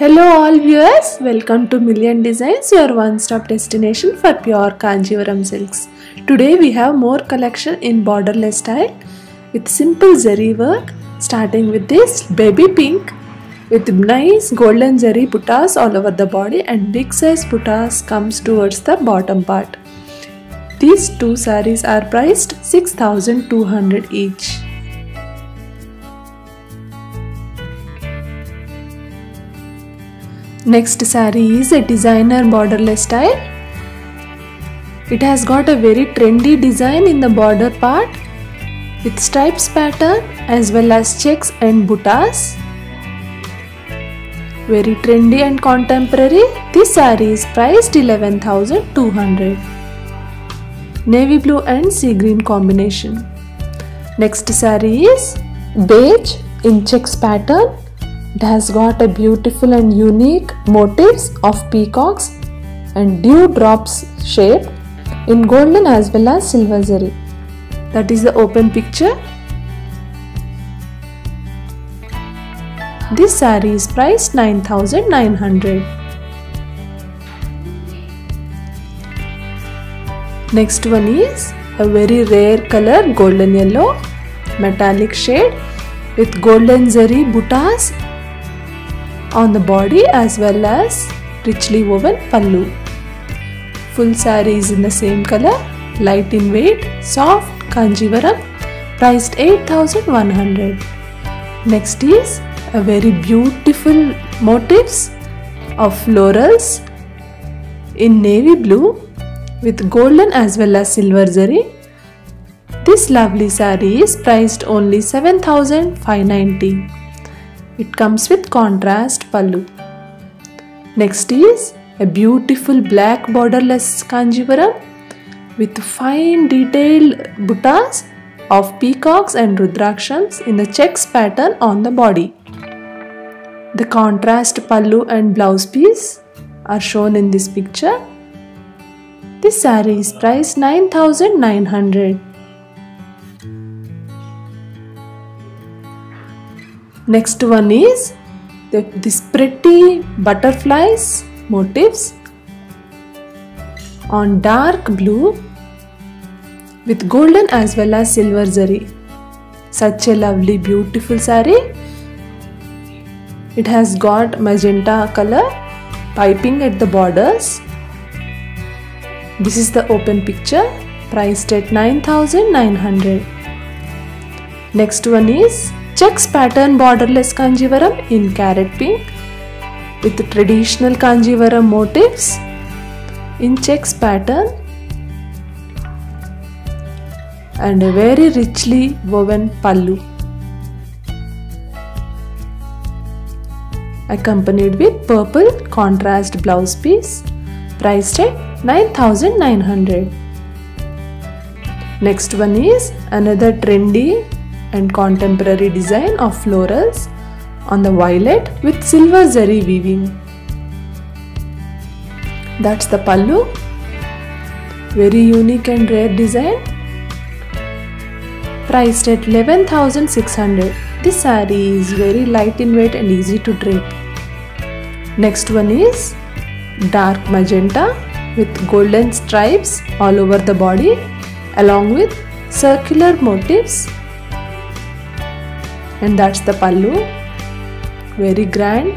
Hello all viewers, welcome to Million Designs, your one-stop destination for pure Kanjivaram silks. Today we have more collection in borderless style with simple zari work, starting with this baby pink with nice golden zari buttas all over the body and big size buttas comes towards the bottom part. These two sarees are priced 6,200 each. Next saree is a designer borderless style. It has got a very trendy design in the border part with stripes pattern as well as checks and buttas. Very trendy and contemporary. This saree is priced 11,200. Navy blue and sea green combination. Next saree is beige in checks pattern. It has got a beautiful and unique motifs of peacocks and dewdrops shape in golden as well as silver zari. That is the open picture. This saree is priced 9,900. Next one is a very rare color, golden yellow, metallic shade with golden zari buttas on the body as well as richly woven pallu. Full saree is in the same color, light in weight, soft Kanjivaram, priced 8,100. Next is a very beautiful motifs of florals in navy blue with golden as well as silver zari. This lovely saree is priced only 7,590. It comes with contrast pallu. Next is a beautiful black borderless Kanjivaram with fine detailed buttas of peacocks and rudrakshams in the checks pattern on the body. The contrast pallu and blouse piece are shown in this picture. This saree is priced 9,900. Next one is this pretty butterflies motifs on dark blue with golden as well as silver zari. Such a lovely beautiful saree. It has got magenta color piping at the borders. This is the open picture, priced at 9,900. Next one is checks pattern borderless Kanjivaram in carrot pink with the traditional Kanjivaram motifs in checks pattern and a very richly woven pallu accompanied with purple contrast blouse piece, priced at 9,900. Next one is another trendy and contemporary design of florals on the violet with silver zari weaving. That's the pallu. Very unique and rare design. Priced at 11,600. This saree is very light in weight and easy to drape. Next one is dark magenta with golden stripes all over the body along with circular motifs. And that's the pallu. Very grand.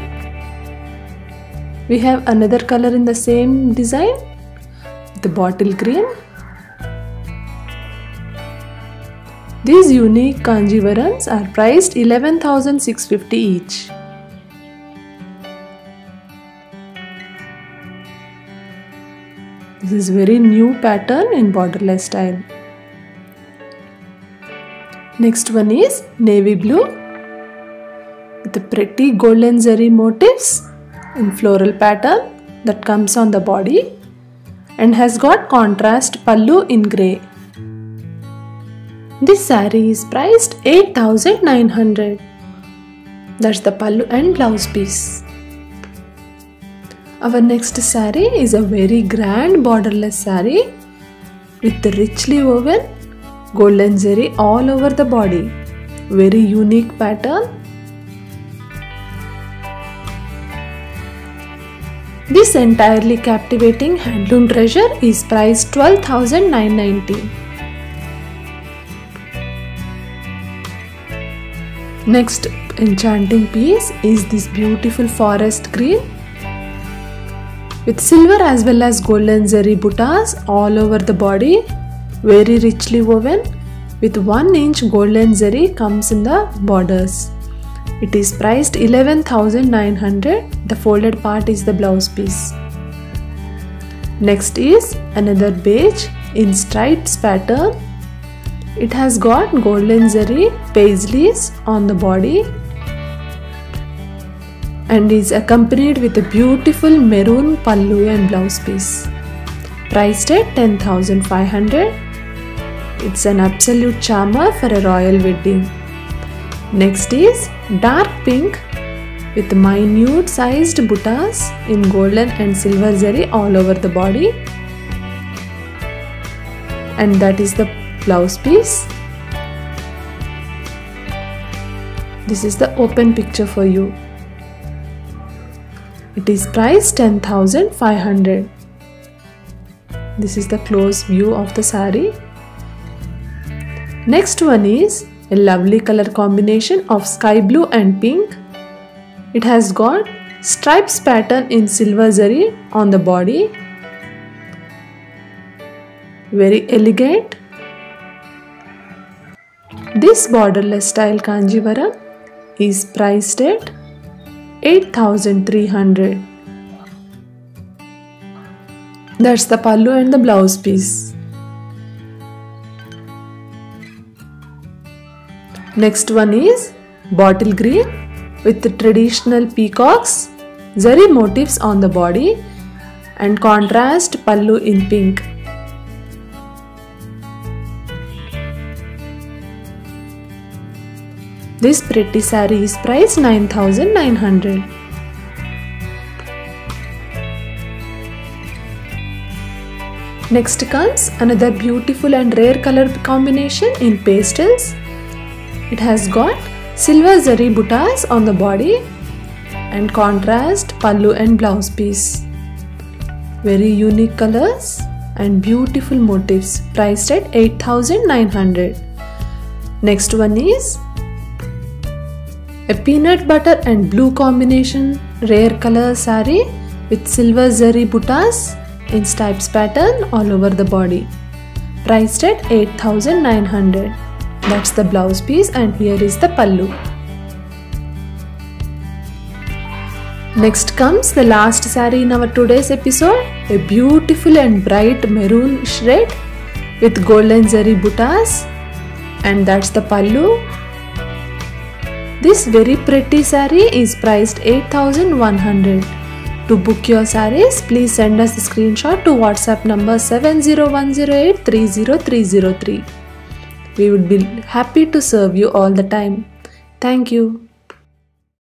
We have another color in the same design, the bottle green. These unique Kanjivarams are priced 11,650 each. This is very new pattern in borderless style. Next one is navy blue with the pretty golden zari motifs in floral pattern that comes on the body and has got contrast pallu in grey. This saree is priced 8,900. That's the pallu and blouse piece. Our next saree is a very grand borderless saree with the richly woven golden zari all over the body. Very unique pattern. This entirely captivating handloom treasure is priced 12,990. Next enchanting piece is this beautiful forest green with silver as well as golden zari buttas all over the body, very richly woven with 1 inch golden zari comes in the borders. It is priced 11,900. The folded part is the blouse piece. Next is another beige in stripes pattern. It has got golden zari paisleys on the body and is accompanied with a beautiful maroon pallu and blouse piece. Priced at 10,500. It's an absolute charmer for a royal wedding. Next is dark pink with minute sized buttas in golden and silver zari all over the body, and that is the blouse piece. This is the open picture for you. It is priced 10,500. This is the close view of the saree. Next one is a lovely color combination of sky blue and pink. It has got stripes pattern in silver zari on the body. Very elegant. This borderless style Kanjivaram is priced at 8,300. That's the pallu and the blouse piece. Next one is bottle green with the traditional peacocks, zari motifs on the body and contrast pallu in pink. This pretty saree is priced 9,900. Next comes another beautiful and rare color combination in pastels. It has got silver zari buttas on the body and contrast pallu and blouse piece. Very unique colors and beautiful motifs, priced at 8,900. Next one is a peanut butter and blue combination rare color saree with silver zari buttas in stripes pattern all over the body, priced at 8,900. That's the blouse piece, and here is the pallu. Next comes the last saree in our today's episode, a beautiful and bright maroon shred with golden zari buttas, and that's the pallu. This very pretty saree is priced 8,100. To book your sarees, please send us a screenshot to WhatsApp number 70108 30303. We would be happy to serve you all the time. Thank you.